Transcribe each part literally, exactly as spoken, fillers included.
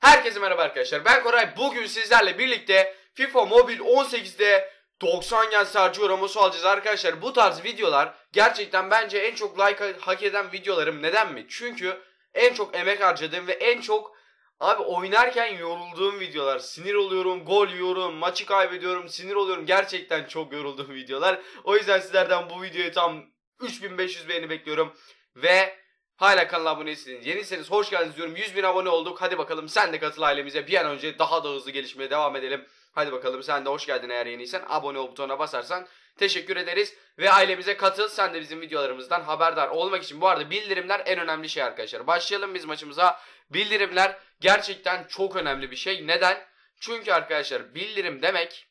Herkese merhaba arkadaşlar, ben Koray. Bugün sizlerle birlikte FIFA Mobil on sekizde doksan gen Sergio Ramos'u alacağız arkadaşlar. Bu tarz videolar gerçekten bence en çok like hak eden videolarım. Neden mi? Çünkü en çok emek harcadığım ve en çok abi oynarken yorulduğum videolar. Sinir oluyorum, gol yiyorum, maçı kaybediyorum, sinir oluyorum. Gerçekten çok yorulduğum videolar. O yüzden sizlerden bu videoya tam üç bin beş yüz beğeni bekliyorum ve hala kanala abone değilseniz, yeniyseniz hoş geldiniz diyorum. yüz bin abone olduk. Hadi bakalım sen de katıl ailemize. Bir an önce daha da hızlı gelişmeye devam edelim. Hadi bakalım sen de hoş geldin eğer yeniysen. Abone ol butonuna basarsan teşekkür ederiz. Ve ailemize katıl. Sen de bizim videolarımızdan haberdar olmak için. Bu arada bildirimler en önemli şey arkadaşlar. Başlayalım biz maçımıza. Bildirimler gerçekten çok önemli bir şey. Neden? Çünkü arkadaşlar bildirim demek,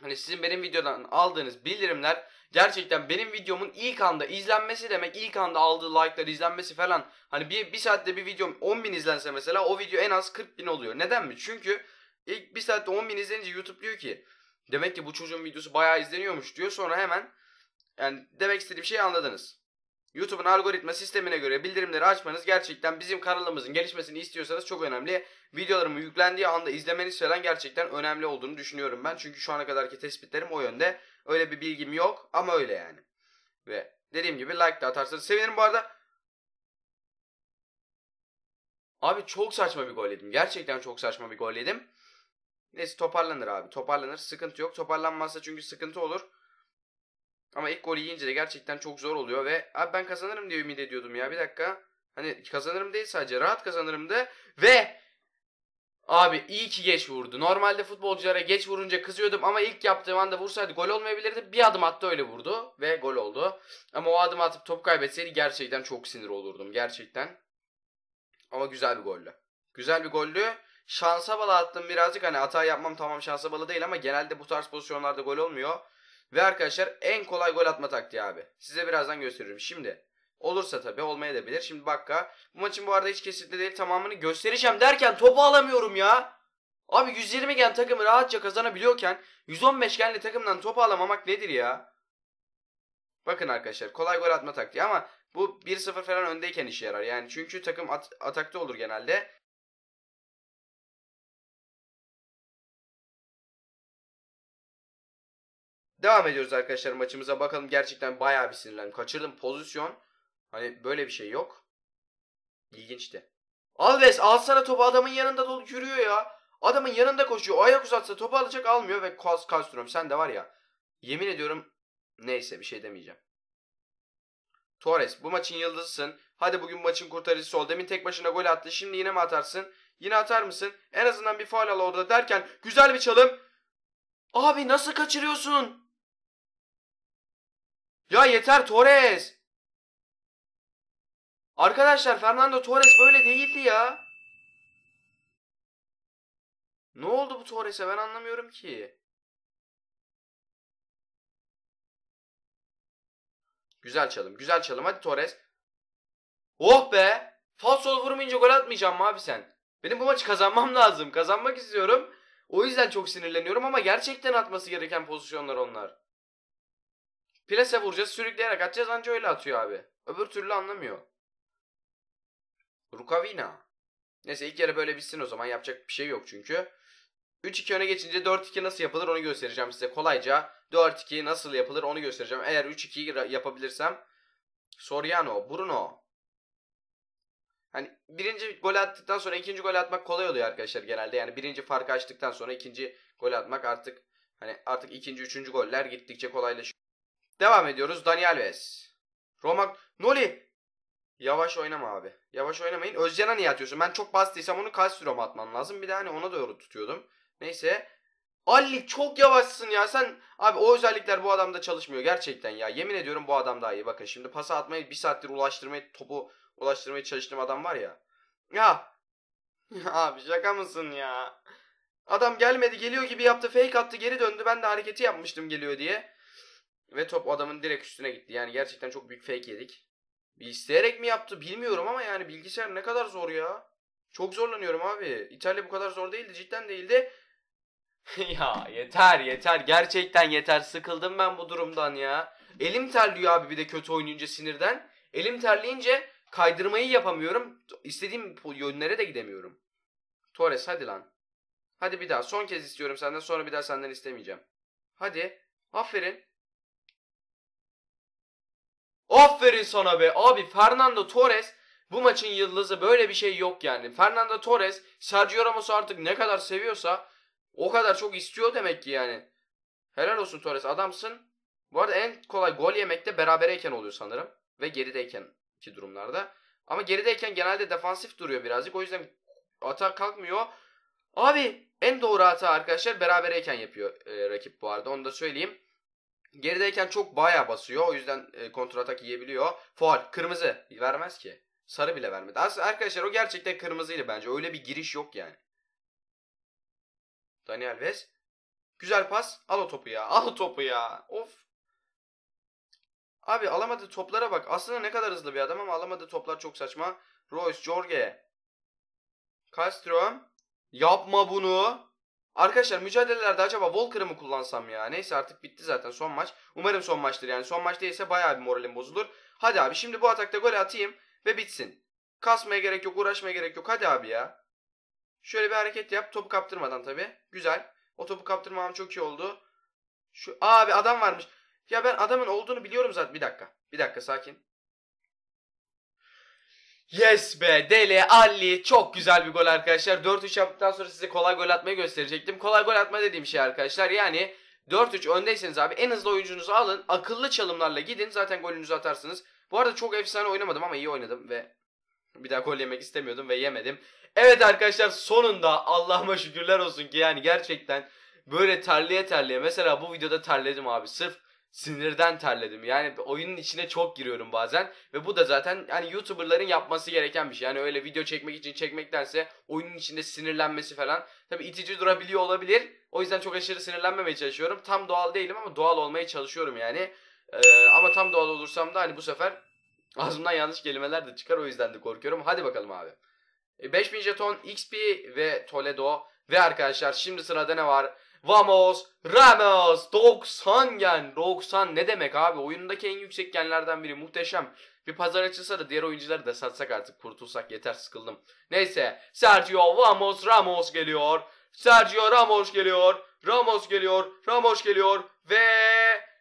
hani sizin benim videodan aldığınız bildirimler gerçekten benim videomun ilk anda izlenmesi demek, ilk anda aldığı like'lar, izlenmesi falan. Hani bir, bir saatte bir videom on bin izlense mesela, o video en az kırk bin oluyor. Neden mi? Çünkü ilk bir saatte on bin izlenince YouTube diyor ki demek ki bu çocuğun videosu bayağı izleniyormuş diyor. Sonra hemen, yani demek istediğim şeyi anladınız. YouTube'un algoritma sistemine göre bildirimleri açmanız gerçekten bizim kanalımızın gelişmesini istiyorsanız çok önemli. Videolarımı yüklendiği anda izlemeniz falan gerçekten önemli olduğunu düşünüyorum ben. Çünkü şu ana kadarki tespitlerim o yönde. Öyle bir bilgim yok ama öyle yani. Ve dediğim gibi like de atarsanız sevinirim bu arada. Abi çok saçma bir gol yedim. Gerçekten çok saçma bir gol yedim. Neyse toparlanır abi. Toparlanır. Sıkıntı yok. Toparlanmazsa çünkü sıkıntı olur. Ama ilk golü yiyince de gerçekten çok zor oluyor ve abi ben kazanırım diye ümit ediyordum ya. Bir dakika. Hani kazanırım değil, sadece rahat kazanırım da. Ve abi iyi ki geç vurdu. Normalde futbolculara geç vurunca kızıyordum ama ilk yaptığım anda vursaydı gol olmayabilirdi. Bir adım attı, öyle vurdu ve gol oldu. Ama o adım atıp top kaybetseydi gerçekten çok sinir olurdum gerçekten. Ama güzel bir gollü. Güzel bir gollü. Şansa bala attım birazcık. Hani hata yapmam, tamam, şansa bala değil ama genelde bu tarz pozisyonlarda gol olmuyor. Ve arkadaşlar en kolay gol atma taktiği abi. Size birazdan gösteririm. Şimdi olursa tabii, olmaya da bilir. Şimdi bakka. Bu maçın bu arada hiç kesitli değil. Tamamını göstereceğim derken topu alamıyorum ya. Abi yüz yirmi gen takımı rahatça kazanabiliyorken yüz on beş genli takımdan topu alamamak nedir ya? Bakın arkadaşlar kolay gol atma taktiği ama bu bir sıfır falan öndeyken işe yarar. Yani çünkü takım at atakta olur genelde. Devam ediyoruz arkadaşlar maçımıza. Bakalım, gerçekten bayağı bir sinirlendim. Kaçırdım pozisyon. Hani böyle bir şey yok. İlginçti. Alves alsana topu, adamın yanında dolu yürüyor ya. Adamın yanında koşuyor. Ayak uzatsa topu alacak, almıyor ve kas kastırıyorum. Sen de var ya. Yemin ediyorum, neyse bir şey demeyeceğim. Torres bu maçın yıldızısın. Hadi bugün maçın kurtarıcısı ol. Demin tek başına gol attı. Şimdi yine mi atarsın? Yine atar mısın? En azından bir faul al orada derken güzel bir çalım. Abi nasıl kaçırıyorsun? Ya yeter Torres. Arkadaşlar Fernando Torres böyle değildi ya. Ne oldu bu Torres'e, ben anlamıyorum ki. Güzel çalım, güzel çalım, hadi Torres. Oh be. Falsol vurmayınca gol atmayacağım mı abi sen? Benim bu maçı kazanmam lazım. Kazanmak istiyorum. O yüzden çok sinirleniyorum ama gerçekten atması gereken pozisyonlar onlar. Plase vuracağız, sürükleyerek atacağız, anca öyle atıyor abi. Öbür türlü anlamıyor. Rukavina. Neyse ilk yere böyle bitsin o zaman, yapacak bir şey yok çünkü. üç iki öne geçince dört iki nasıl yapılır onu göstereceğim size kolayca. dört iki nasıl yapılır onu göstereceğim. Eğer üç iki yapabilirsem. Soriano, Bruno. Hani birinci gol attıktan sonra ikinci gol atmak kolay oluyor arkadaşlar genelde. Yani birinci farkı açtıktan sonra ikinci gol atmak artık, hani artık ikinci üçüncü goller gittikçe kolaylaşıyor. Devam ediyoruz. Daniel Alves. Romagnoli. Yavaş oynama abi. Yavaş oynamayın. Özcan'a niye atıyorsun? Ben çok bastıysam onu Kalsirom'a atmam lazım. Bir de hani ona doğru tutuyordum. Neyse. Ali çok yavaşsın ya sen. Abi o özellikler bu adamda çalışmıyor gerçekten ya. Yemin ediyorum bu adam daha iyi. Bakın şimdi pasa atmayı bir saattir ulaştırmayı, topu ulaştırmaya çalıştığım adam var ya. Ya. Abi şaka mısın ya? Adam gelmedi, geliyor gibi yaptı. Fake attı, geri döndü. Ben de hareketi yapmıştım geliyor diye. Ve top adamın direkt üstüne gitti. Yani gerçekten çok büyük fake yedik. İsteyerek mi yaptı bilmiyorum ama yani bilgisayar ne kadar zor ya. Çok zorlanıyorum abi. İtalya bu kadar zor değildi. Cidden değildi. Ya yeter yeter. Gerçekten yeter. Sıkıldım ben bu durumdan ya. Elim terliyor abi, bir de kötü oynayınca sinirden. Elim terleyince kaydırmayı yapamıyorum. İstediğim yönlere de gidemiyorum. Torres hadi lan. Hadi bir daha. Son kez istiyorum senden. Sonra bir daha senden istemeyeceğim. Hadi. Aferin. Aferin sana be. Abi Fernando Torres bu maçın yıldızı, böyle bir şey yok yani. Fernando Torres Sergio Ramos'u artık ne kadar seviyorsa o kadar çok istiyor demek ki yani. Helal olsun Torres, adamsın. Bu arada en kolay gol yemekte berabereyken oluyor sanırım. Ve gerideyken ki durumlarda. Ama gerideyken genelde defansif duruyor birazcık. O yüzden atağa kalkmıyor. Abi en doğru hata arkadaşlar berabereyken yapıyor e, rakip bu arada. Onu da söyleyeyim. Gerideyken çok bayağı basıyor. O yüzden e, kontratak yiyebiliyor. Faul. Kırmızı. Vermez ki. Sarı bile vermedi. Aslında arkadaşlar o gerçekten kırmızıydı bence. Öyle bir giriş yok yani. Daniel Alves. Güzel pas. Al o topu ya. Al o topu ya. Of. Abi alamadığı toplara bak. Aslında ne kadar hızlı bir adam ama alamadığı toplar çok saçma. Royce, Jorge. Castro. Yapma bunu. Arkadaşlar mücadelelerde acaba Walker'ı mı kullansam ya? Neyse artık bitti zaten son maç. Umarım son maçtır yani. Son maç değilse bayağı bir moralim bozulur. Hadi abi şimdi bu atakta gol atayım ve bitsin. Kasmaya gerek yok, uğraşmaya gerek yok. Hadi abi ya. Şöyle bir hareket yap. Topu kaptırmadan tabii. Güzel. O topu kaptırmam çok iyi oldu. Şu abi adam varmış. Ya ben adamın olduğunu biliyorum zaten. Bir dakika. Bir dakika sakin. Yes be. Dele Ali. Çok güzel bir gol arkadaşlar. dört üç yaptıktan sonra size kolay gol atmayı gösterecektim. Kolay gol atma dediğim şey arkadaşlar. Yani dört üç öndeyseniz abi en hızlı oyuncunuzu alın. Akıllı çalımlarla gidin. Zaten golünüzü atarsınız. Bu arada çok efsane oynamadım ama iyi oynadım ve bir daha gol yemek istemiyordum ve yemedim. Evet arkadaşlar sonunda Allah'ıma şükürler olsun ki yani gerçekten böyle terliye terliye. Mesela bu videoda terledim abi. Sırf sinirden terledim. Yani oyunun içine çok giriyorum bazen. Ve bu da zaten yani YouTuber'ların yapması gereken bir şey. Yani öyle video çekmek için çekmektense oyunun içinde sinirlenmesi falan. Tabi itici durabiliyor olabilir. O yüzden çok aşırı sinirlenmemeye çalışıyorum. Tam doğal değilim ama doğal olmaya çalışıyorum yani. Ee, ama tam doğal olursam da hani bu sefer ağzımdan yanlış kelimeler de çıkar. O yüzden de korkuyorum. Hadi bakalım abi. beş bin jeton, X P ve Toledo. Ve arkadaşlar şimdi sırada ne var? Vamos, Ramos, doksan gen. doksan ne demek abi? Oyundaki en yüksek genlerden biri. Muhteşem. Bir pazar açılsa da diğer oyuncuları da satsak artık. Kurtulsak yeter, sıkıldım. Neyse. Sergio Vamos, Ramos geliyor. Sergio Ramos geliyor. Ramos geliyor. Ramos geliyor. Ve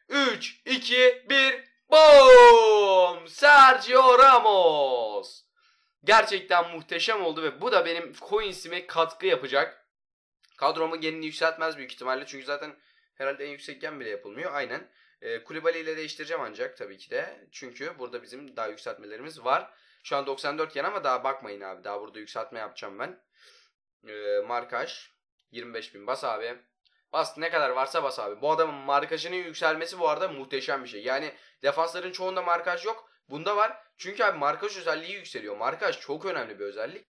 üç, iki, bir. Boom! Sergio Ramos. Gerçekten muhteşem oldu ve bu da benim coinsime katkı yapacak. Kadromu genini yükseltmez büyük ihtimalle. Çünkü zaten herhalde en yüksek gen bile yapılmıyor. Aynen. E, Koulibaly ile değiştireceğim ancak tabii ki de. Çünkü burada bizim daha yükseltmelerimiz var. Şu an doksan dört gen ama daha bakmayın abi. Daha burada yükseltme yapacağım ben. E, markaj. yirmi beş bin bas abi. Bas ne kadar varsa bas abi. Bu adamın markajının yükselmesi bu arada muhteşem bir şey. Yani defansların çoğunda markaj yok. Bunda var. Çünkü abi markaj özelliği yükseliyor. Markaj çok önemli bir özellik.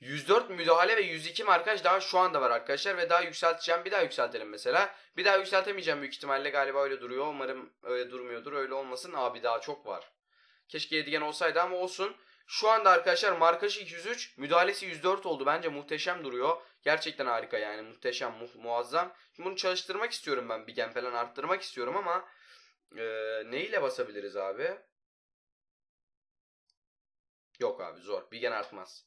yüz dört müdahale ve yüz iki markaj daha şu anda var arkadaşlar ve daha yükselteceğim, bir daha yükseltelim mesela. Bir daha yükseltemeyeceğim büyük ihtimalle, galiba öyle duruyor. Umarım öyle durmuyordur, öyle olmasın. Abi daha çok var. Keşke yedigen olsaydı ama olsun. Şu anda arkadaşlar markajı iki yüz üç, müdahalesi yüz dört oldu. Bence muhteşem duruyor. Gerçekten harika yani, muhteşem, mu muazzam. Şimdi bunu çalıştırmak istiyorum ben, bir gen falan arttırmak istiyorum ama e, neyle basabiliriz abi? Yok abi zor, bir gen artmaz.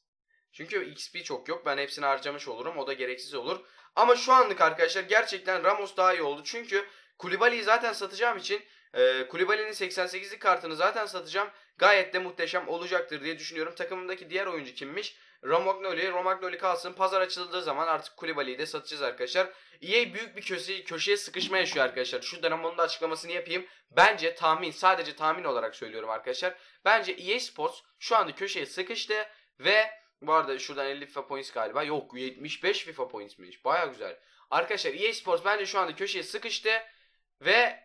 Çünkü X P çok yok. Ben hepsini harcamış olurum. O da gereksiz olur. Ama şu anlık arkadaşlar gerçekten Ramos daha iyi oldu. Çünkü Koulibaly'yi zaten satacağım için e, Koulibaly'nin seksen sekizlik kartını zaten satacağım. Gayet de muhteşem olacaktır diye düşünüyorum. Takımımdaki diğer oyuncu kimmiş? Romagnoli. Romagnoli kalsın. Pazar açıldığı zaman artık Koulibaly'yi de satacağız arkadaşlar. E A büyük bir köşeye, köşeye sıkışma yaşıyor arkadaşlar. Şu dönem onun da açıklamasını yapayım. Bence tahmin, sadece tahmin olarak söylüyorum arkadaşlar. Bence E A Sports şu anda köşeye sıkıştı ve bu arada şuradan elli FIFA points galiba. Yok, yetmiş beş FIFA pointsmiş. Baya güzel. Arkadaşlar E A Sports bence şu anda köşeye sıkıştı. Ve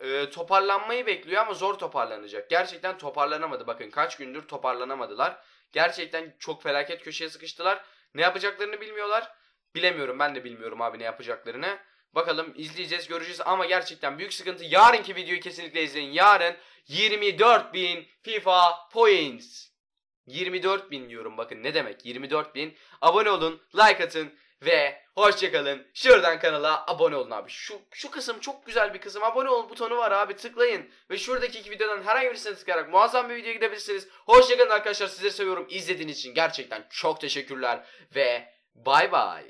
e, toparlanmayı bekliyor ama zor toparlanacak. Gerçekten toparlanamadı. Bakın kaç gündür toparlanamadılar. Gerçekten çok felaket köşeye sıkıştılar. Ne yapacaklarını bilmiyorlar. Bilemiyorum, ben de bilmiyorum abi ne yapacaklarını. Bakalım, izleyeceğiz, göreceğiz ama gerçekten büyük sıkıntı. Yarınki videoyu kesinlikle izleyin. Yarın yirmi dört bin FIFA points. yirmi dört bin diyorum, bakın ne demek yirmi dört bin. Abone olun, like atın ve hoşçakalın. Şuradan kanala abone olun abi. Şu, şu kısım çok güzel bir kısım. Abone ol butonu var abi, tıklayın. Ve şuradaki iki videodan herhangi birisine tıklayarak muazzam bir videoya gidebilirsiniz. Hoşçakalın arkadaşlar, sizleri seviyorum. İzlediğiniz için gerçekten çok teşekkürler ve bay bay.